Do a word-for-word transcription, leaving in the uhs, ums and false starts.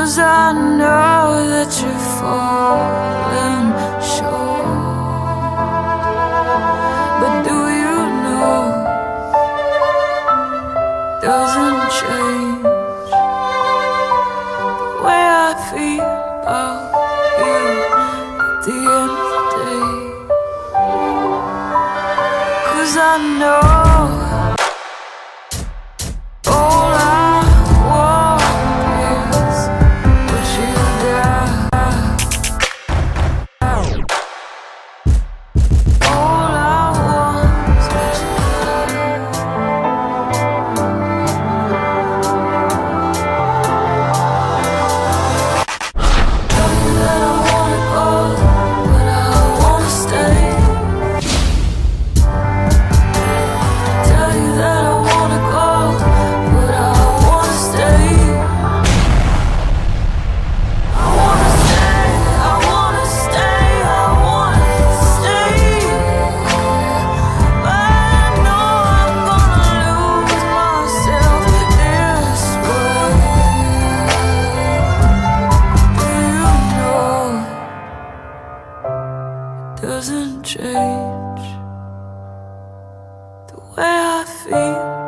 'Cause I know that you're falling short, but do you know, doesn't change the way I feel about you at the end of the day. 'Cause I know doesn't change the way I feel.